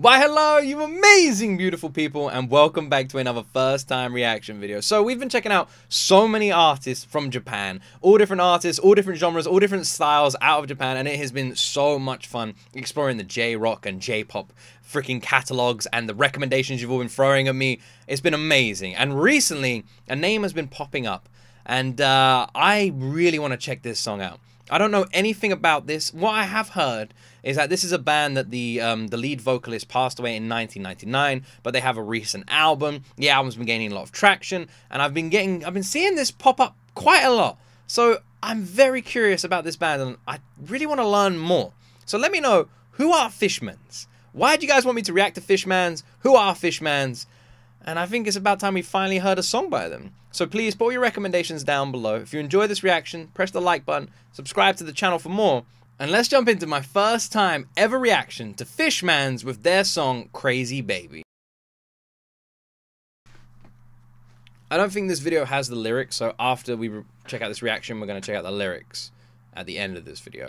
Why hello, you amazing, beautiful people, and welcome back to another first-time reaction video. So we've been checking out so many artists from Japan, all different artists, all different genres, all different styles out of Japan, and it has been so much fun exploring the J-rock and J-pop freaking catalogs and the recommendations you've all been throwing at me. It's been amazing, and recently a name has been popping up, and I really want to check this song out. I don't know anything about this. What I have heard is that this is a band that the lead vocalist passed away in 1999, but they have a recent album. The album's been gaining a lot of traction, and I've been seeing this pop up quite a lot. So I'm very curious about this band, and I really want to learn more. So let me know, who are Fishmans? Why do you guys want me to react to Fishmans? Who are Fishmans? And I think it's about time we finally heard a song by them. So please put all your recommendations down below. If you enjoy this reaction, press the like button, subscribe to the channel for more, and let's jump into my first time ever reaction to Fishmans with their song Crazy Baby. I don't think this video has the lyrics, so after we check out this reaction, we're going to check out the lyrics at the end of this video.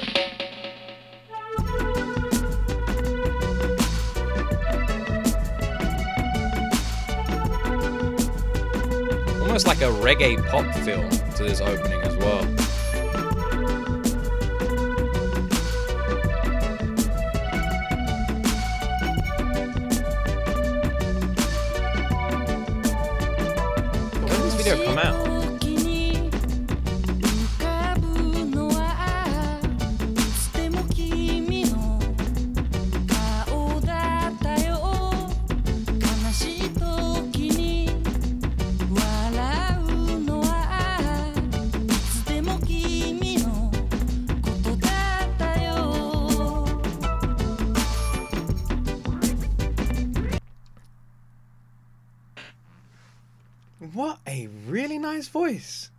Almost like a reggae pop feel to this opening as well. When did this video come out? What a really nice voice.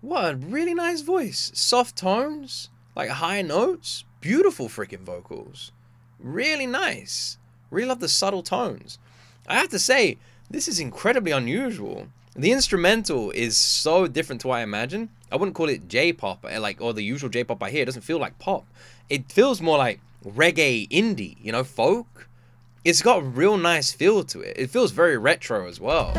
What a really nice voice. Soft tones, like high notes, beautiful freaking vocals. Really nice. Really love the subtle tones. I have to say, this is incredibly unusual. The instrumental is so different to what I imagine. I wouldn't call it J-pop, like, or the usual J-pop I hear. It doesn't feel like pop. It feels more like reggae indie, you know, folk. It's got a real nice feel to it. It feels very retro as well.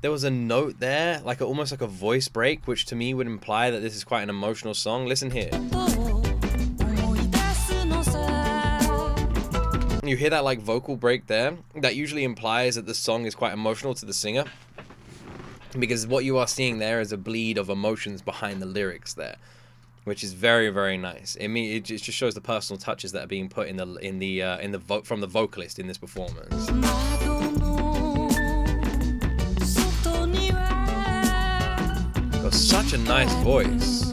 There was a note there, like almost like a voice break, which to me would imply that this is quite an emotional song. Listen here. You hear that like vocal break there? That usually implies that the song is quite emotional to the singer, because what you are seeing there is a bleed of emotions behind the lyrics there, which is very, very nice. I mean, it just shows the personal touches that are being put from the vocalist in this performance. Such a nice voice.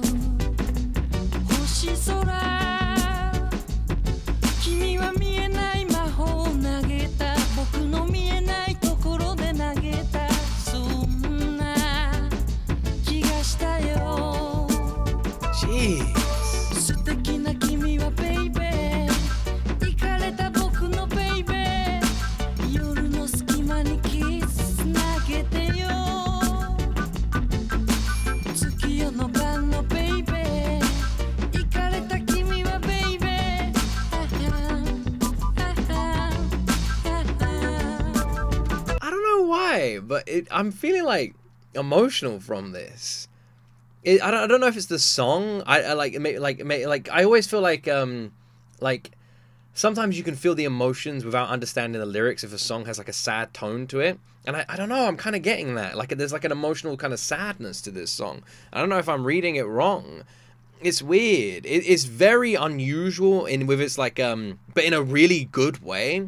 Jeez. But I'm feeling like emotional from this. I don't know if it's the song. I always feel like sometimes you can feel the emotions without understanding the lyrics if a song has like a sad tone to it. And I don't know. I'm kind of getting that. Like there's like an emotional kind of sadness to this song. I don't know if I'm reading it wrong. It's weird. It's very unusual but in a really good way.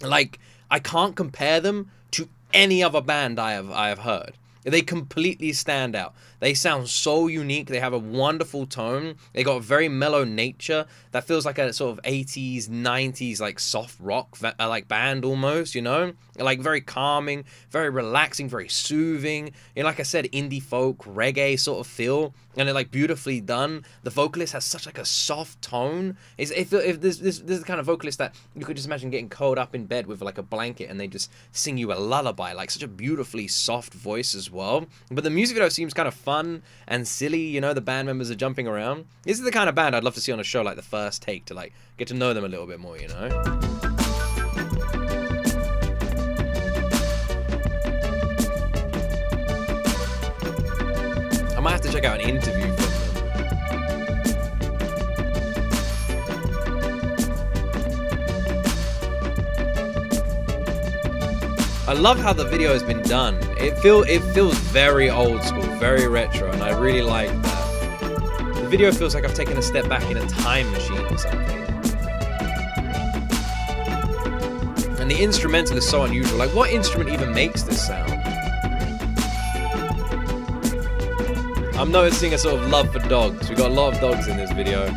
Like I can't compare them to any other band I have heard. They completely stand out. They sound so unique. They have a wonderful tone. They got a very mellow nature that feels like a sort of 80s, 90s, like soft rock, like band almost, you know? Like very calming, very relaxing, very soothing. And like I said, indie folk, reggae sort of feel. And they're like beautifully done. The vocalist has such like a soft tone. It's, if this is the kind of vocalist that you could just imagine getting curled up in bed with like a blanket and they just sing you a lullaby, like such a beautifully soft voice as well. But the music video seems kind of fun and silly, you know, the band members are jumping around. This is the kind of band I'd love to see on a show like The First Take to like get to know them a little bit more, you know? I might have to check out an interview from them. I love how the video has been done. It feels very old school, very retro, and I really like that. The video feels like I've taken a step back in a time machine or something. And the instrumental is so unusual. Like, what instrument even makes this sound? I'm noticing a sort of love for dogs. We've got a lot of dogs in this video.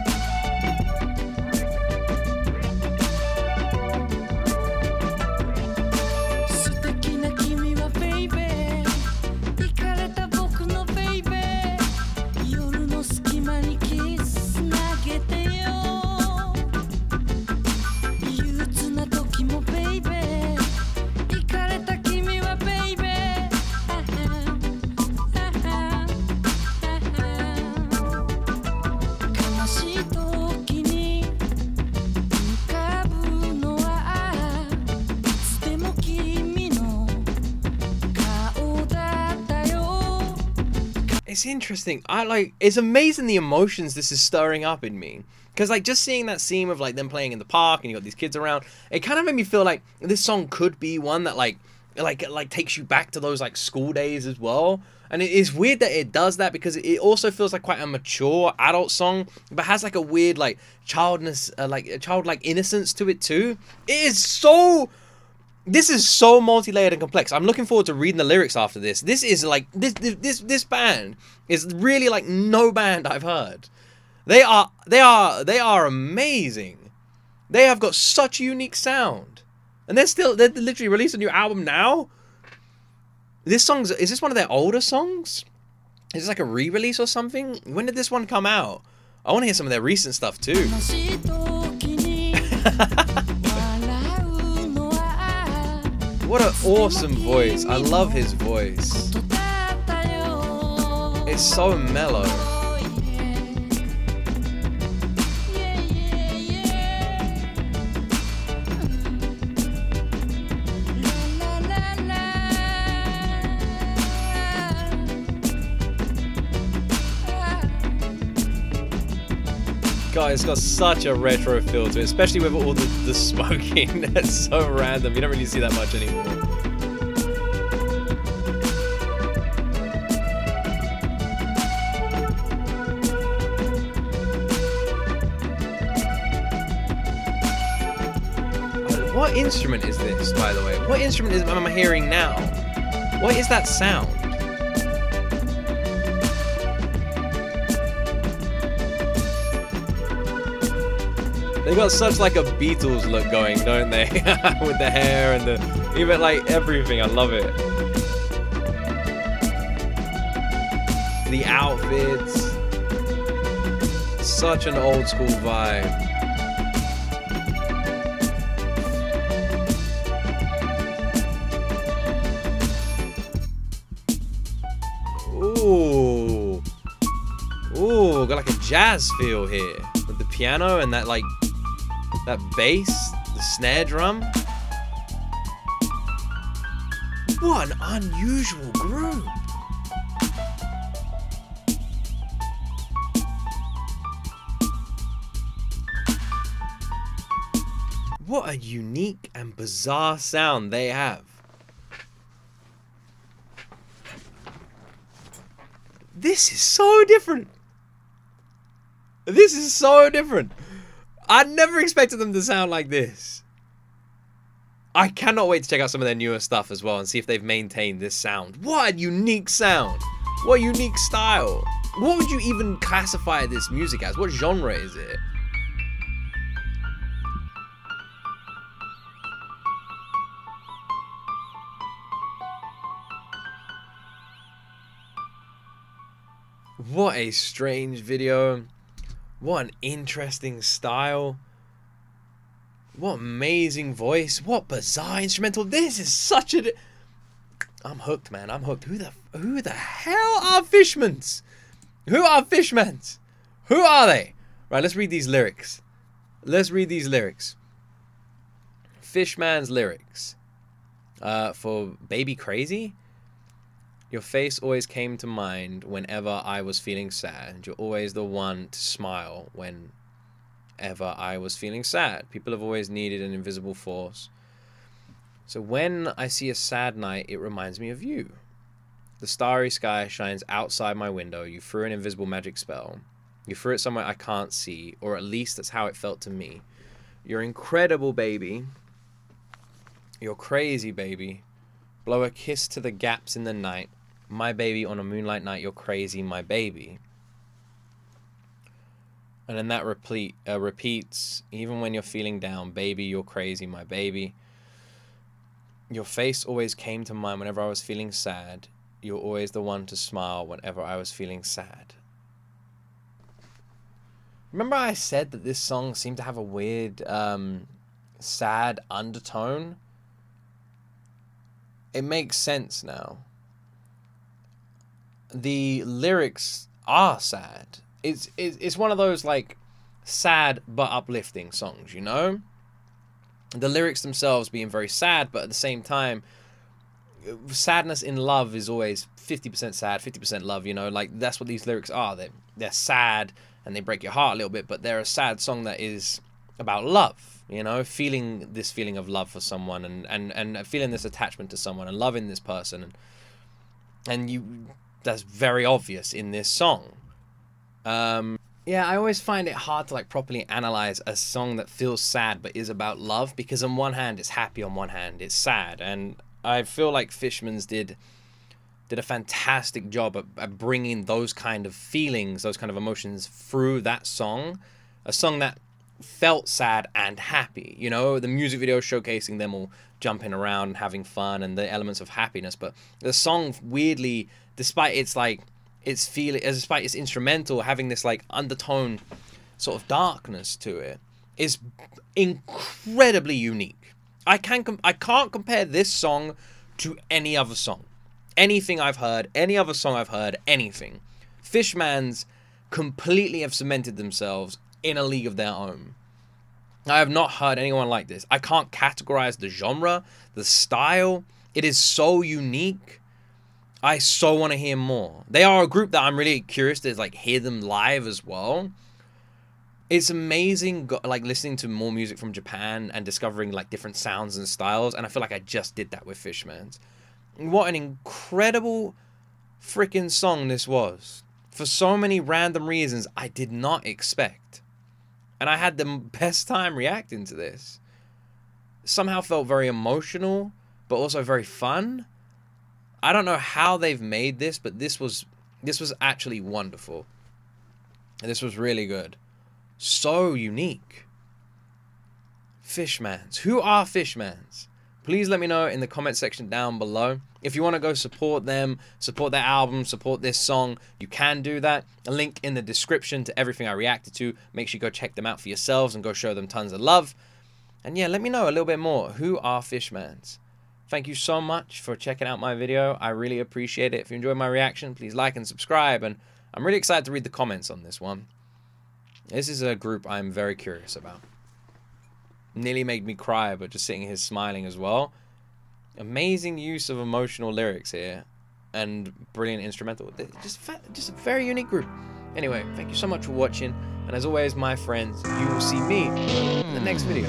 It's interesting. It's amazing the emotions this is stirring up in me. Because like just seeing that scene of like them playing in the park and you got these kids around, it kind of made me feel like this song could be one that like takes you back to those like school days as well. And it is weird that it does that because it also feels like quite a mature adult song, but has like a weird like childlike innocence to it too. It is so. This is so multi-layered and complex. I'm looking forward to reading the lyrics after this. This is like, this band is really like no band I've heard. They are amazing. They have got such a unique sound. And they're literally releasing a new album now. Is this one of their older songs? Is this like a re-release or something? When did this one come out? I want to hear some of their recent stuff too. What an awesome voice. I love his voice. It's so mellow. God, it's got such a retro feel to it, especially with all the smoking. That's so random. You don't really see that much anymore. What instrument is this, by the way? What instrument am I hearing now? What is that sound? They've got such like a Beatles look going, don't they? With the hair and the, even like everything, I love it. The outfits, such an old school vibe. Ooh, ooh, got like a jazz feel here with the piano and that like, that bass, the snare drum. What an unusual group. What a unique and bizarre sound they have. This is so different. This is so different. I never expected them to sound like this. I cannot wait to check out some of their newer stuff as well and see if they've maintained this sound. What a unique sound! What a unique style! What would you even classify this music as? What genre is it? What a strange video. What an interesting style. What amazing voice. What bizarre instrumental. This is such a... I'm hooked, man. I'm hooked. Who the hell are Fishmans? Who are Fishmans? Who are they? Right, let's read these lyrics. Let's read these lyrics. Fishmans lyrics. For Baby Crazy? Your face always came to mind whenever I was feeling sad. You're always the one to smile whenever I was feeling sad. People have always needed an invisible force. So when I see a sad night, it reminds me of you. The starry sky shines outside my window. You threw an invisible magic spell. You threw it somewhere I can't see, or at least that's how it felt to me. You're incredible, baby. You're crazy, baby. Blow a kiss to the gaps in the night. My baby, on a moonlight night, you're crazy, my baby. And then that repeats, even when you're feeling down, baby, you're crazy, my baby. Your face always came to mind whenever I was feeling sad. You're always the one to smile whenever I was feeling sad. Remember I said that this song seemed to have a weird, sad undertone? It makes sense now. The lyrics are sad. It's one of those, like, sad but uplifting songs, you know? The lyrics themselves being very sad, but at the same time, sadness in love is always 50% sad, 50% love, you know? Like, that's what these lyrics are. They're sad, and they break your heart a little bit, but they're a sad song that is about love, you know? Feeling this feeling of love for someone, and feeling this attachment to someone, and loving this person. That's very obvious in this song. Yeah, I always find it hard to like properly analyze a song that feels sad but is about love, because on one hand it's happy, on one hand it's sad, and I feel like Fishmans did a fantastic job at bringing those kind of feelings, those kind of emotions through that song, a song that felt sad and happy. You know, the music video showcasing them all jumping around, having fun, and the elements of happiness, but the song weirdly, despite its like despite its instrumental having this like undertone sort of darkness to it, is incredibly unique. I can't compare this song to any other song, anything I've heard, any other song I've heard, anything. Fishmans completely have cemented themselves in a league of their own. I have not heard anyone like this. I can't categorize the genre, the style. It is so unique. I so want to hear more. They are a group that I'm really curious to like hear them live as well. It's amazing like listening to more music from Japan and discovering like different sounds and styles, and I feel like I just did that with Fishmans. What an incredible freaking song this was. For so many random reasons I did not expect. And I had the best time reacting to this. Somehow felt very emotional, but also very fun. I don't know how they've made this, but this was actually wonderful. And this was really good. So unique. Fishmans. Who are Fishmans? Please let me know in the comment section down below. If you want to go support them, support their album, support this song, you can do that. A link in the description to everything I reacted to. Make sure you go check them out for yourselves and go show them tons of love. And yeah, let me know a little bit more. Who are Fishmans? Thank you so much for checking out my video. I really appreciate it. If you enjoyed my reaction, please like and subscribe. And I'm really excited to read the comments on this one. This is a group I'm very curious about. Nearly made me cry, but just sitting here smiling as well. Amazing use of emotional lyrics here. And brilliant instrumental. Just a very unique group. Anyway, thank you so much for watching. And as always, my friends, you will see me in the next video.